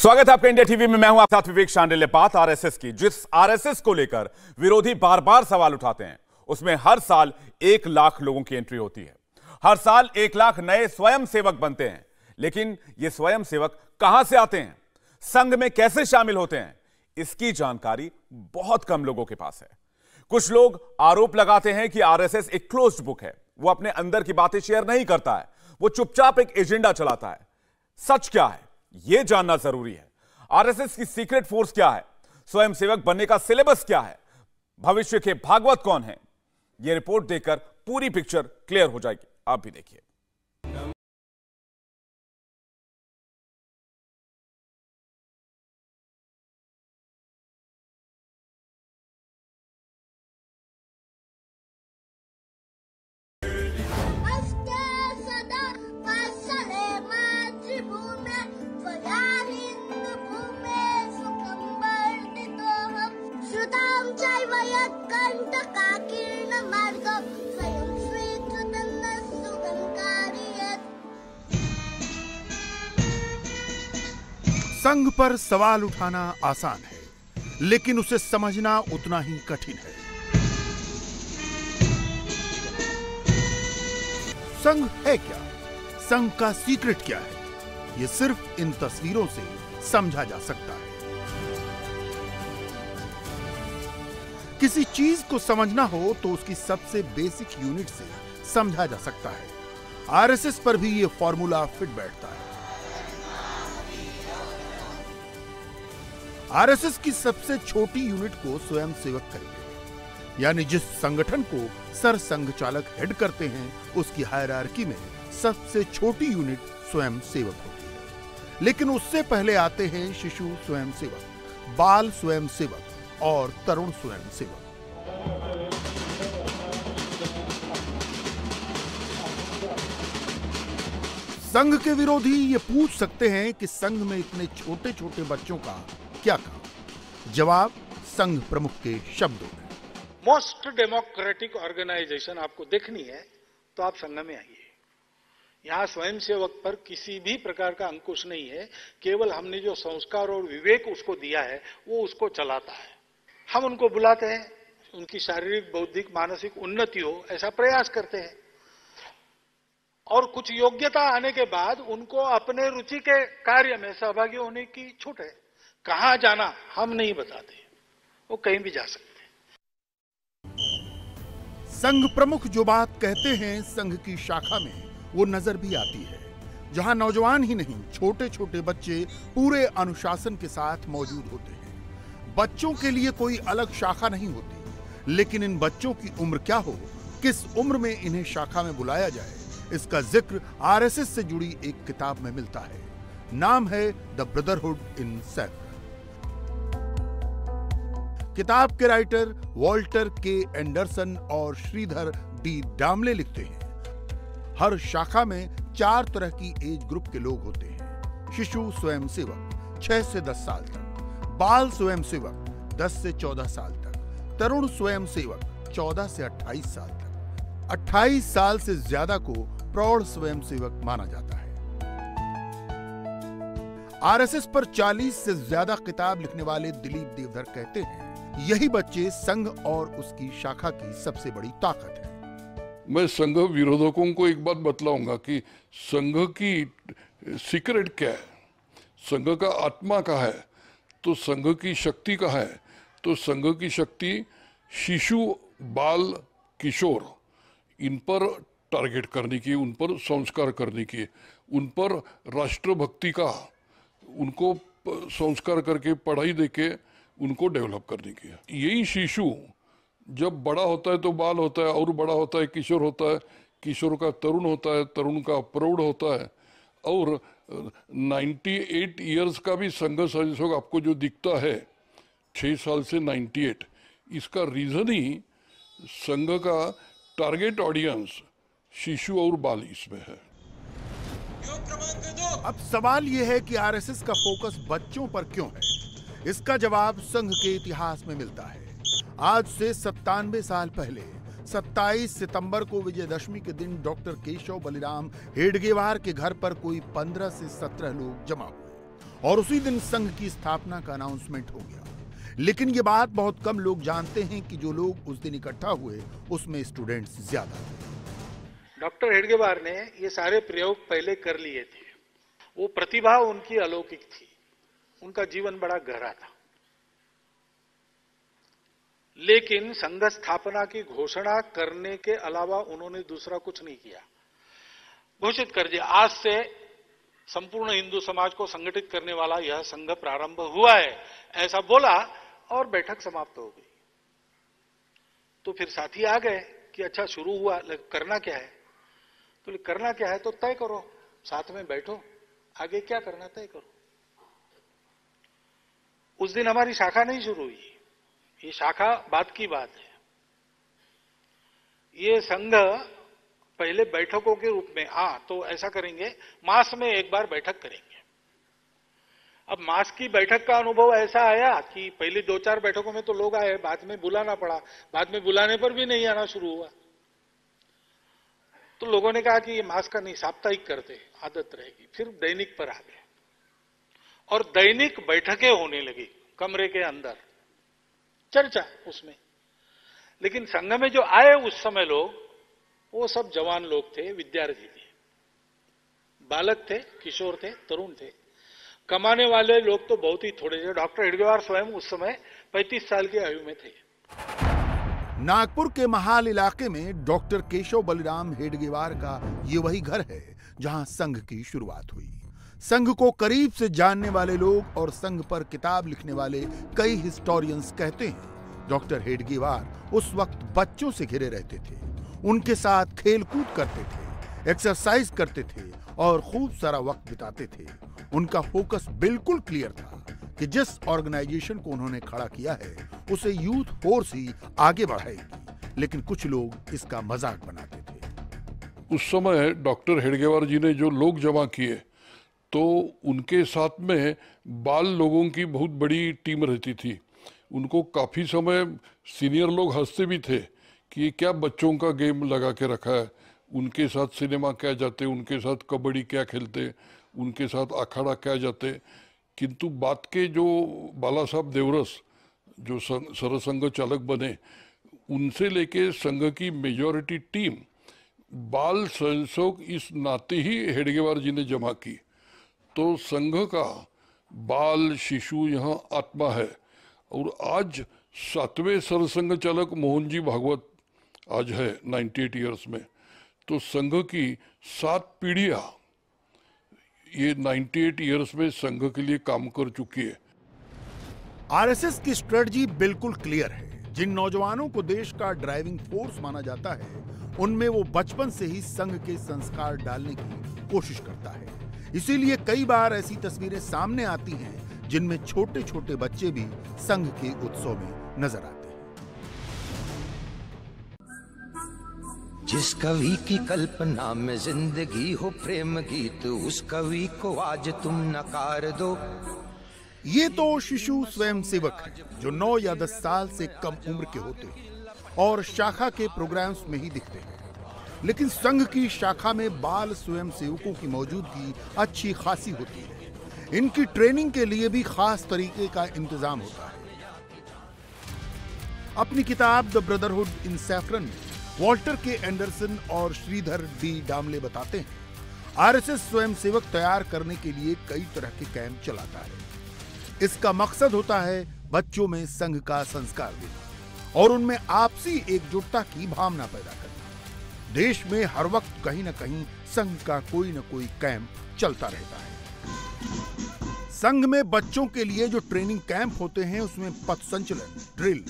स्वागत है आपका इंडिया टीवी में। मैं हूं आपके साथ विवेक शांडेलिया। बात आरएसएस की, जिस आरएसएस को लेकर विरोधी बार बार सवाल उठाते हैं, उसमें हर साल 1 लाख लोगों की एंट्री होती है, हर साल 1 लाख नए स्वयंसेवक बनते हैं। लेकिन ये स्वयंसेवक कहां से आते हैं, संघ में कैसे शामिल होते हैं, इसकी जानकारी बहुत कम लोगों के पास है। कुछ लोग आरोप लगाते हैं कि आरएसएस एक क्लोज्ड बुक है, वो अपने अंदर की बातें शेयर नहीं करता है, वो चुपचाप एक एजेंडा चलाता है। सच क्या है यह जानना जरूरी है। आरएसएस की सीक्रेट फोर्स क्या है, स्वयंसेवक बनने का सिलेबस क्या है, भविष्य के भागवत कौन है, यह रिपोर्ट देखकर पूरी पिक्चर क्लियर हो जाएगी। आप भी देखिए। संघ पर सवाल उठाना आसान है, लेकिन उसे समझना उतना ही कठिन है। संघ है क्या, संघ का सीक्रेट क्या है, यह सिर्फ इन तस्वीरों से समझा जा सकता है। किसी चीज को समझना हो तो उसकी सबसे बेसिक यूनिट से समझा जा सकता है। आरएसएस पर भी यह फॉर्मूला फिट बैठता है। आरएसएस की सबसे छोटी यूनिट को स्वयंसेवक करेंगे, यानी जिस संगठन को सरसंघचालक हेड करते हैं, उसकी हायरार्की में सबसे छोटी यूनिट स्वयंसेवक होती है। लेकिन उससे पहले आते हैं शिशु स्वयंसेवक, बाल स्वयंसेवक और तरुण स्वयंसेवक। संघ के विरोधी ये पूछ सकते हैं कि संघ में इतने छोटे छोटे बच्चों का क्या कहा? जवाब संघ प्रमुख के शब्दों में। मोस्ट डेमोक्रेटिक ऑर्गेनाइजेशन आपको देखनी है तो आप संघ में आइए। यहाँ स्वयंसेवक पर किसी भी प्रकार का अंकुश नहीं है, केवल हमने जो संस्कार और विवेक उसको दिया है वो उसको चलाता है। हम उनको बुलाते हैं, उनकी शारीरिक, बौद्धिक, मानसिक उन्नति हो ऐसा प्रयास करते हैं, और कुछ योग्यता आने के बाद उनको अपने रुचि के कार्य में सहभागी होने की छूट है। कहाँ जाना हम नहीं बताते, वो कहीं भी जा सकते हैं। संघ प्रमुख जो बात कहते हैं, संघ की शाखा में वो नजर भी आती है, जहां नौजवान ही नहीं छोटे छोटे बच्चे पूरे अनुशासन के साथ मौजूद होते हैं। बच्चों के लिए कोई अलग शाखा नहीं होती, लेकिन इन बच्चों की उम्र क्या हो, किस उम्र में इन्हें शाखा में बुलाया जाए, इसका जिक्र आरएसएस से जुड़ी एक किताब में मिलता है। नाम है द ब्रदरहुड इन सैफरन। किताब के राइटर वॉल्टर के एंडरसन और श्रीधर डी डामले लिखते हैं। हर शाखा में 4 तरह की एज ग्रुप के लोग होते हैं। शिशु स्वयंसेवक 6 से 10 साल तक, बाल स्वयंसेवक 10 से 14 साल तक, तरुण स्वयंसेवक 14 से 28 साल तक, 28 साल से ज्यादा को प्रौढ़ स्वयंसेवक माना जाता है। आरएसएस पर 40 से ज्यादा किताब लिखने वाले दिलीप देवधर कहते हैं, यही बच्चे संघ और उसकी शाखा की सबसे बड़ी ताकत है। मैं संघ विरोधकों को एक बात बतलाऊंगा कि संघ की सीक्रेट क्या है, संघ का आत्मा का है, तो संघ की शक्ति का है, तो संघ की शक्ति शिशु, बाल, किशोर, इन पर टारगेट करने की, उन पर संस्कार करने की, उन पर राष्ट्रभक्ति का, उनको संस्कार करके पढ़ाई देके उनको डेवलप करने की। यही शिशु जब बड़ा होता है तो बाल होता है, और बड़ा होता है किशोर होता है, किशोर का तरुण होता है, तरुण का प्रौढ़ होता है, और 98 इयर्स का भी संघ संयोजक आपको जो दिखता है 6 साल से 98, इसका रीजन ही संघ का टारगेट ऑडियंस शिशु और बाल इसमें है। अब सवाल यह है कि आरएसएस का फोकस बच्चों पर क्यों है? इसका जवाब संघ के इतिहास में मिलता है। आज से 97 साल पहले 27 सितंबर को विजयदशमी के दिन डॉक्टर केशव बलिराम हेडगेवार के घर पर कोई 15 से 17 लोग जमा हुए। और उसी दिन संघ की स्थापना का अनाउंसमेंट हो गया। लेकिन ये बात बहुत कम लोग जानते हैं कि जो लोग उस दिन इकट्ठा हुए उसमें स्टूडेंट्स ज्यादा थे। डॉक्टर हेडगेवार ने ये सारे प्रयोग पहले कर लिए थे। वो प्रतिभा उनकी अलौकिक थी, उनका जीवन बड़ा गहरा था। लेकिन संघ स्थापना की घोषणा करने के अलावा उन्होंने दूसरा कुछ नहीं किया। घोषित कर दिया आज से संपूर्ण हिंदू समाज को संगठित करने वाला यह संघ प्रारंभ हुआ है, ऐसा बोला और बैठक समाप्त हो गई। तो फिर साथी आ गए कि अच्छा शुरू हुआ, करना क्या है? तो करना क्या है तो तय करो, साथ में बैठो, आगे क्या करना तय करो। उस दिन हमारी शाखा नहीं शुरू हुई, ये शाखा बाद की बात है। ये संघ पहले बैठकों के रूप में तो ऐसा करेंगे, मास में एक बार बैठक करेंगे। अब मास की बैठक का अनुभव ऐसा आया कि पहले 2-4 बैठकों में तो लोग आए, बाद में बुलाना पड़ा, बाद में बुलाने पर भी नहीं आना शुरू हुआ। तो लोगों ने कहा कि ये मास का नहीं, साप्ताहिक करते, आदत रहेगी। फिर दैनिक पर आ गए और दैनिक बैठकें होने लगी कमरे के अंदर, चर्चा उसमें। लेकिन संघ में जो आए उस समय लोग, वो सब जवान लोग थे, विद्यार्थी थे, बालक थे, किशोर थे, तरुण थे। कमाने वाले लोग तो बहुत ही थोड़े थे। डॉक्टर हेडगेवार स्वयं उस समय 35 साल की आयु में थे। नागपुर के महाल इलाके में डॉक्टर केशव बलिराम हेडगेवार का ये वही घर है जहां संघ की शुरुआत हुई। संघ को करीब से जानने वाले लोग और संघ पर किताब लिखने वाले कई हिस्टोरियंस कहते हैं डॉक्टर हेडगेवार उस वक्त बच्चों से घिरे रहते थे, उनके साथ खेलकूद करते थे, एक्सरसाइज करते थे और खूब सारा वक्त बिताते थे। उनका फोकस बिल्कुल क्लियर था कि जिस ऑर्गेनाइजेशन को उन्होंने खड़ा किया है उसे यूथ फोर्स ही आगे बढ़ाएगी। लेकिन कुछ लोग इसका मजाक बनाते थे। उस समय डॉक्टर हेडगेवार जी ने जो लोग जमा किए तो उनके साथ में बाल लोगों की बहुत बड़ी टीम रहती थी। उनको काफ़ी समय सीनियर लोग हंसते भी थे कि क्या बच्चों का गेम लगा के रखा है, उनके साथ सिनेमा क्या जाते, उनके साथ कबड्डी क्या खेलते, उनके साथ अखाड़ा क्या जाते। किंतु बात के जो बाल साहब देवरस जो सरसंघचालक बने, उनसे लेके संघ की मेजॉरिटी टीम बाल स्वयंसेवक इस नाते ही हेडगेवार जी ने जमा की। तो संघ का बाल शिशु यहाँ आत्मा है। और आज 7वें सरसंघचालक मोहनजी भागवत आज है 98 ईयर्स में। तो संघ की 7 पीढ़ियां ये 98 ईयर्स में संघ के लिए काम कर चुकी है। आरएसएस की स्ट्रेटजी बिल्कुल क्लियर है। जिन नौजवानों को देश का ड्राइविंग फोर्स माना जाता है उनमें वो बचपन से ही संघ के संस्कार डालने की कोशिश करता है। इसीलिए कई बार ऐसी तस्वीरें सामने आती हैं जिनमें छोटे छोटे बच्चे भी संघ के उत्सव में नजर आते हैं। जिस कवि की कल्पना में जिंदगी हो प्रेम गीत, उस कवि को आज तुम नकार दो। ये तो शिशु स्वयंसेवक हैं जो 9 या 10 साल से कम उम्र के होते हैं और शाखा के प्रोग्राम्स में ही दिखते हैं। लेकिन संघ की शाखा में बाल स्वयंसेवकों की मौजूदगी अच्छी खासी होती है। इनकी ट्रेनिंग के लिए भी खास तरीके का इंतजाम होता है। अपनी किताब द ब्रदरहुड इन सैफरन में वॉल्टर के एंडरसन और श्रीधर डी डामले बताते हैं आरएसएस स्वयंसेवक तैयार करने के लिए कई तरह के कैंप चलाता है। इसका मकसद होता है बच्चों में संघ का संस्कार देना और उनमें आपसी एकजुटता की भावना पैदा करना। देश में हर वक्त कहीं न कहीं संघ का कोई न कोई कैंप चलता रहता है। संघ में बच्चों के लिए जो ट्रेनिंग कैंप होते हैं उसमें पथ संचलन, ड्रिल,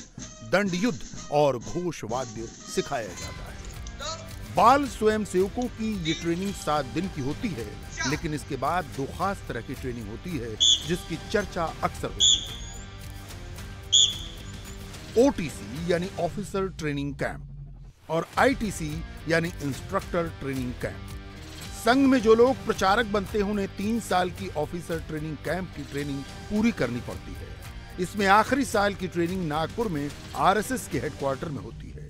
दंड युद्ध और घोषवाद्य सिखाया जाता है। बाल स्वयंसेवकों की ये ट्रेनिंग 7 दिन की होती है। लेकिन इसके बाद 2 खास तरह की ट्रेनिंग होती है जिसकी चर्चा अक्सर होती है। ओटीसी यानी ऑफिसर ट्रेनिंग कैंप और आईटीसी यानी इंस्ट्रक्टर ट्रेनिंग कैंप। संघ में जो लोग प्रचारक बनते हैं उन्हें 3 साल की ऑफिसर ट्रेनिंग कैंप की ट्रेनिंग पूरी करनी पड़ती है। इसमें आखिरी साल की ट्रेनिंग नागपुर में आरएसएस के हेडक्वार्टर में होती है।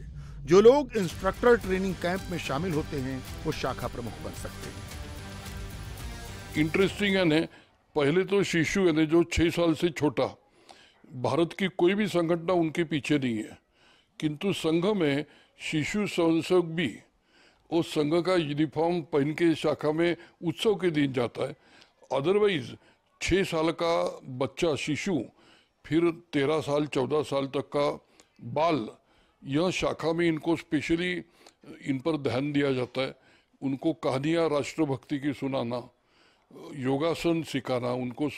जो लोग इंस्ट्रक्टर ट्रेनिंग कैंप में शामिल होते हैं वो शाखा प्रमुख बन सकते हैं। इंटरेस्टिंग है पहले तो शिशु यानी जो 6 साल से छोटा, भारत की कोई भी संगठना उनके पीछे नहीं है, किंतु संघ में शिशु स्वयंसेवक भी उस संघ का यूनिफॉर्म पहन के शाखा में उत्सव के दिन जाता है। अदरवाइज 6 साल का बच्चा शिशु फिर 13 साल 14 साल तक का बाल, यह शाखा में इनको स्पेशली इन पर ध्यान दिया जाता है। उनको कहानियाँ राष्ट्रभक्ति की सुनाना, योगासन सिखाना, उनको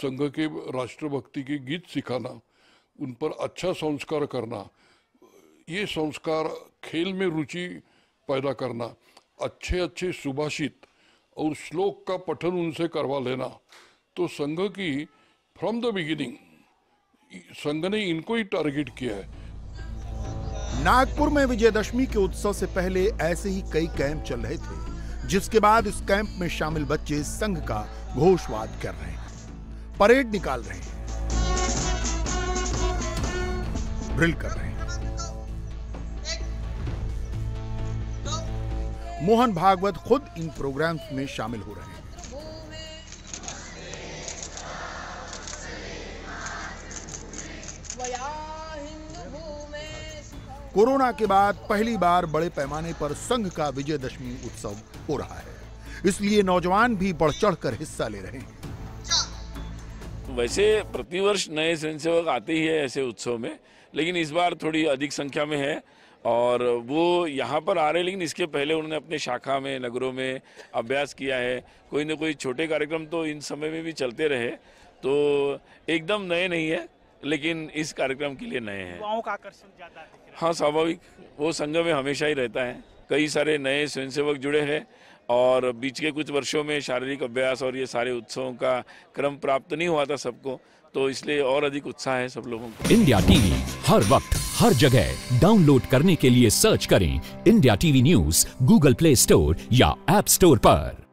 संघ के राष्ट्रभक्ति के गीत सिखाना, उन पर अच्छा संस्कार करना, ये संस्कार, खेल में रुचि पैदा करना, अच्छे अच्छे सुभाषित और श्लोक का पठन उनसे करवा लेना। तो संघ की फ्रॉम द बिगिनिंग संघ ने इनको ही टारगेट किया है। नागपुर में विजयदशमी के उत्सव से पहले ऐसे ही कई कैंप चल रहे थे, जिसके बाद इस कैंप में शामिल बच्चे संघ का घोषवाद कर रहे हैं, परेड निकाल रहे हैं, ड्रिल कर रहे हैं। मोहन भागवत खुद इन प्रोग्राम्स में शामिल हो रहे हैं। कोरोना के बाद पहली बार बड़े पैमाने पर संघ का विजयदशमी उत्सव हो रहा है, इसलिए नौजवान भी बढ़ चढ़कर हिस्सा ले रहे हैं। वैसे प्रतिवर्ष नए स्वयंसेवक आते ही है ऐसे उत्सव में, लेकिन इस बार थोड़ी अधिक संख्या में है और वो यहाँ पर आ रहे, लेकिन इसके पहले उन्होंने अपने शाखा में, नगरों में अभ्यास किया है। कोई ना कोई छोटे कार्यक्रम तो इन समय में भी चलते रहे, तो एकदम नए नहीं है, लेकिन इस कार्यक्रम के लिए नए हैं। युवाओं का आकर्षण ज्यादा है। हाँ, स्वाभाविक, वो संघ में हमेशा ही रहता है। कई सारे नए स्वयंसेवक जुड़े हैं और बीच के कुछ वर्षों में शारीरिक अभ्यास और ये सारे उत्सवों का क्रम प्राप्त नहीं हुआ था सबको, तो इसलिए और अधिक उत्साह है सब लोगों को। इंडिया टीवी हर वक्त हर जगह डाउनलोड करने के लिए सर्च करें India TV news Google Play Store या एप स्टोर पर।